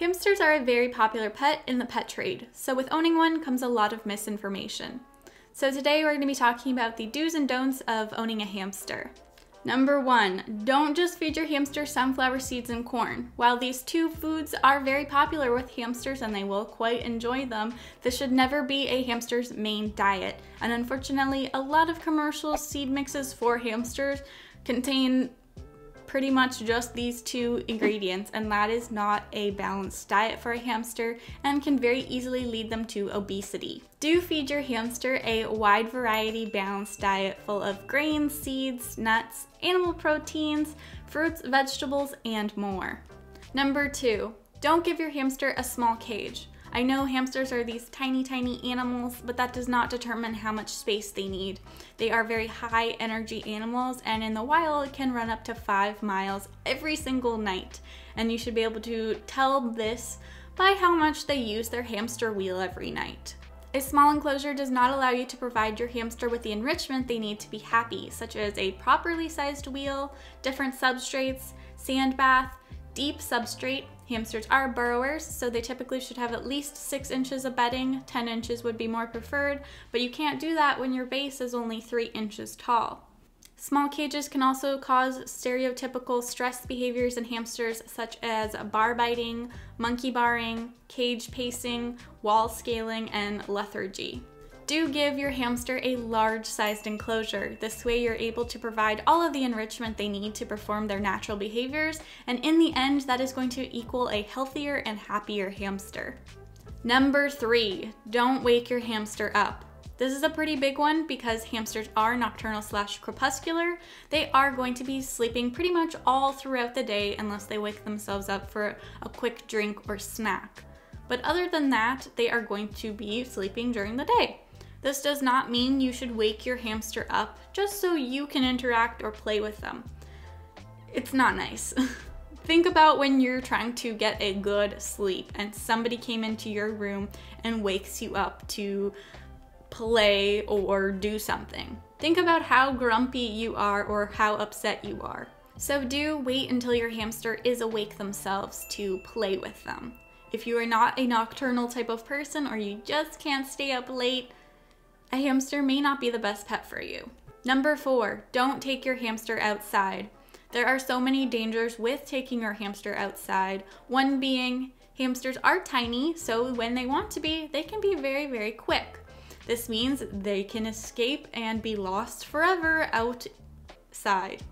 Hamsters are a very popular pet in the pet trade, so with owning one comes a lot of misinformation. So today we're going to be talking about the do's and don'ts of owning a hamster. Number one, don't just feed your hamster sunflower seeds and corn. While these two foods are very popular with hamsters and they will quite enjoy them, this should never be a hamster's main diet. And unfortunately, a lot of commercial seed mixes for hamsters contain pretty much just these two ingredients, and that is not a balanced diet for a hamster and can very easily lead them to obesity. Do feed your hamster a wide variety balanced diet full of grains, seeds, nuts, animal proteins, fruits, vegetables, and more. Number two, don't give your hamster a small cage. I know hamsters are these tiny, tiny animals, but that does not determine how much space they need. They are very high energy animals, and in the wild, it can run up to 5 miles every single night. And you should be able to tell this by how much they use their hamster wheel every night. A small enclosure does not allow you to provide your hamster with the enrichment they need to be happy, such as a properly sized wheel, different substrates, sand bath, deep substrate. Hamsters are burrowers, so they typically should have at least 6 inches of bedding. 10 inches would be more preferred, but you can't do that when your base is only 3 inches tall. Small cages can also cause stereotypical stress behaviors in hamsters, such as bar biting, monkey barring, cage pacing, wall scaling, and lethargy. Do give your hamster a large-sized enclosure. This way you're able to provide all of the enrichment they need to perform their natural behaviors, and in the end, that is going to equal a healthier and happier hamster. Number three, don't wake your hamster up. This is a pretty big one because hamsters are nocturnal/crepuscular. They are going to be sleeping pretty much all throughout the day unless they wake themselves up for a quick drink or snack. But other than that, they are going to be sleeping during the day. This does not mean you should wake your hamster up just so you can interact or play with them. It's not nice. Think about when you're trying to get a good sleep and somebody came into your room and wakes you up to play or do something. Think about how grumpy you are or how upset you are. So do wait until your hamster is awake themselves to play with them. If you are not a nocturnal type of person or you just can't stay up late, a hamster may not be the best pet for you. Number four, don't take your hamster outside. There are so many dangers with taking your hamster outside. One being, hamsters are tiny, so when they want to be, they can be very, very quick. This means they can escape and be lost forever outside.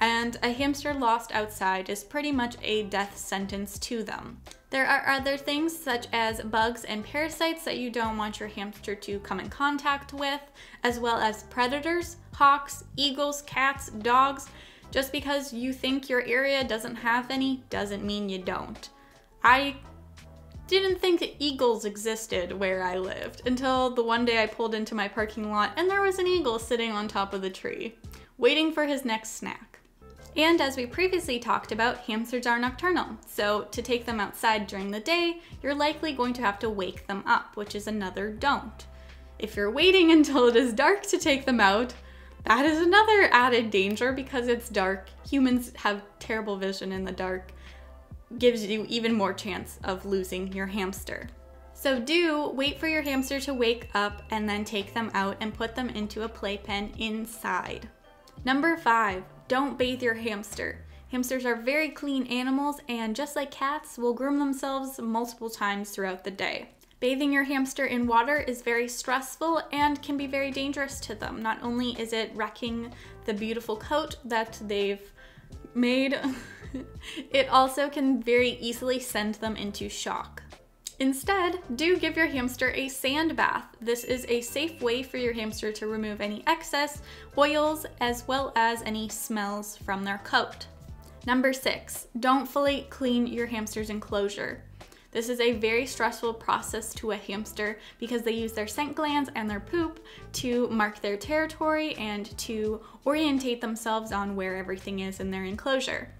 And a hamster lost outside is pretty much a death sentence to them. There are other things such as bugs and parasites that you don't want your hamster to come in contact with, as well as predators, hawks, eagles, cats, dogs. Just because you think your area doesn't have any doesn't mean you don't. I didn't think that eagles existed where I lived until the one day I pulled into my parking lot and there was an eagle sitting on top of the tree, waiting for his next snack. And as we previously talked about, hamsters are nocturnal, so to take them outside during the day, you're likely going to have to wake them up, which is another don't. If you're waiting until it is dark to take them out, that is another added danger because it's dark. Humans have terrible vision in the dark. Gives you even more chance of losing your hamster. So do wait for your hamster to wake up and then take them out and put them into a playpen inside. Number five, don't bathe your hamster. Hamsters are very clean animals and just like cats, will groom themselves multiple times throughout the day. Bathing your hamster in water is very stressful and can be very dangerous to them. Not only is it wrecking the beautiful coat that they've made, it also can very easily send them into shock. Instead, do give your hamster a sand bath. This is a safe way for your hamster to remove any excess, oils, as well as any smells from their coat. Number six, don't fully clean your hamster's enclosure. This is a very stressful process to a hamster because they use their scent glands and their poop to mark their territory and to orientate themselves on where everything is in their enclosure.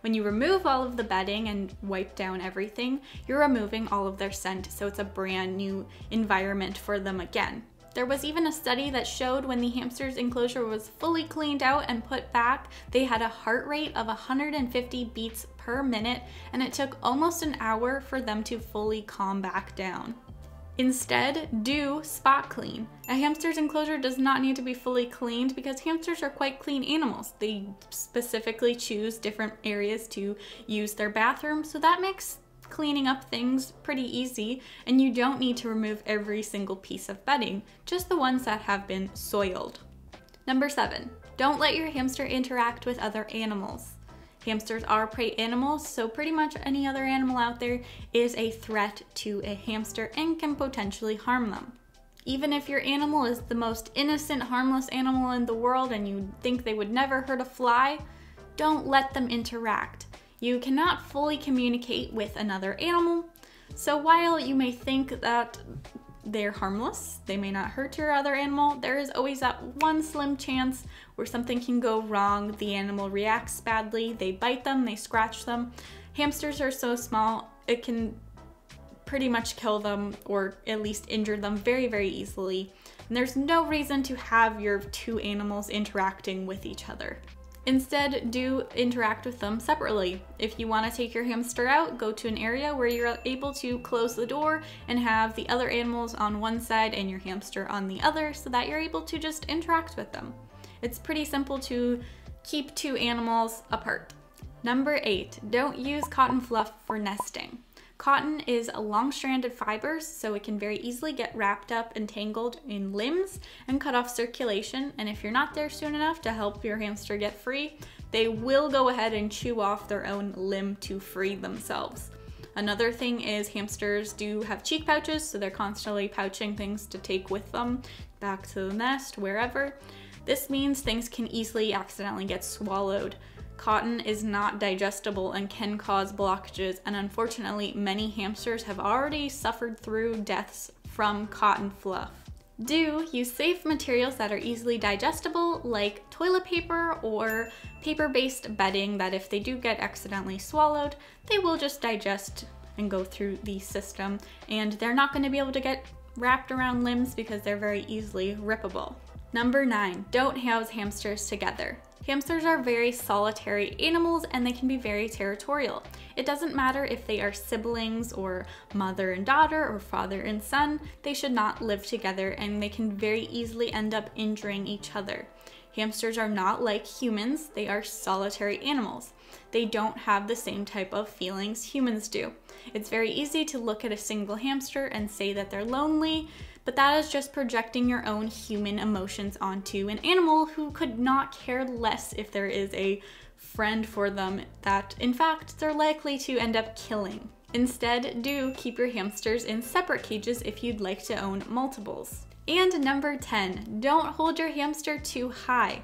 When you remove all of the bedding and wipe down everything, you're removing all of their scent, so it's a brand new environment for them again. There was even a study that showed when the hamster's enclosure was fully cleaned out and put back, they had a heart rate of 150 beats per minute, and it took almost an hour for them to fully calm back down. Instead, do spot clean. A hamster's enclosure does not need to be fully cleaned because hamsters are quite clean animals. They specifically choose different areas to use their bathroom, so that makes cleaning up things pretty easy, and you don't need to remove every single piece of bedding, just the ones that have been soiled. Number 7, don't let your hamster interact with other animals. Hamsters are prey animals, so pretty much any other animal out there is a threat to a hamster and can potentially harm them. Even if your animal is the most innocent, harmless animal in the world and you think they would never hurt a fly, don't let them interact. You cannot fully communicate with another animal, so while you may think that they're harmless, they may not hurt your other animal, there is always that one slim chance where something can go wrong, the animal reacts badly, they bite them, they scratch them. Hamsters are so small, it can pretty much kill them or at least injure them very, very easily. And there's no reason to have your two animals interacting with each other. Instead, do interact with them separately. If you want to take your hamster out, go to an area where you're able to close the door and have the other animals on one side and your hamster on the other so that you're able to just interact with them. It's pretty simple to keep two animals apart. Number 8, don't use cotton fluff for nesting. Cotton is a long-stranded fiber, so it can very easily get wrapped up and tangled in limbs and cut off circulation, and if you're not there soon enough to help your hamster get free, they will go ahead and chew off their own limb to free themselves. Another thing is hamsters do have cheek pouches, so they're constantly pouching things to take with them back to the nest, wherever. This means things can easily accidentally get swallowed. Cotton is not digestible and can cause blockages, and unfortunately many hamsters have already suffered through deaths from cotton fluff. Do use safe materials that are easily digestible, like toilet paper or paper-based bedding that if they do get accidentally swallowed, they will just digest and go through the system, and they're not going to be able to get wrapped around limbs because they're very easily rippable. Number 9, don't house hamsters together. Hamsters are very solitary animals and they can be very territorial. It doesn't matter if they are siblings or mother and daughter or father and son, they should not live together and they can very easily end up injuring each other. Hamsters are not like humans, they are solitary animals. They don't have the same type of feelings humans do. It's very easy to look at a single hamster and say that they're lonely, but that is just projecting your own human emotions onto an animal who could not care less if there is a friend for them that, in fact, they're likely to end up killing. Instead, do keep your hamsters in separate cages if you'd like to own multiples. And number 10, don't hold your hamster too high.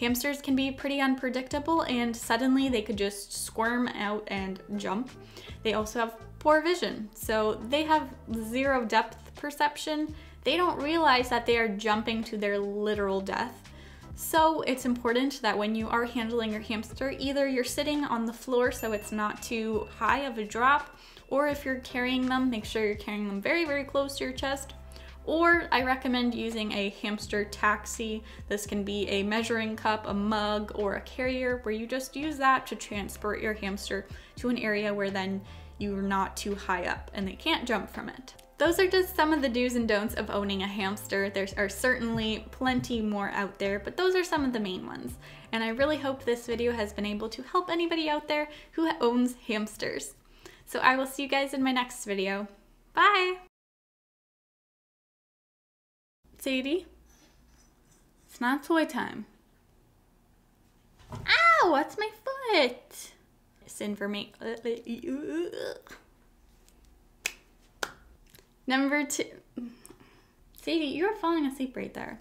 Hamsters can be pretty unpredictable and suddenly they could just squirm out and jump. They also have poor vision, so they have zero depth perception. They don't realize that they are jumping to their literal death. So it's important that when you are handling your hamster, either you're sitting on the floor so it's not too high of a drop, or if you're carrying them, make sure you're carrying them very, very close to your chest. Or I recommend using a hamster taxi. This can be a measuring cup, a mug, or a carrier where you just use that to transport your hamster to an area where then you're not too high up and they can't jump from it. Those are just some of the do's and don'ts of owning a hamster. There are certainly plenty more out there, but those are some of the main ones. And I really hope this video has been able to help anybody out there who owns hamsters. So I will see you guys in my next video. Bye! Sadie, it's not toy time. Ow, that's my foot. It's in for me. Number 2. Sadie, you were falling asleep right there.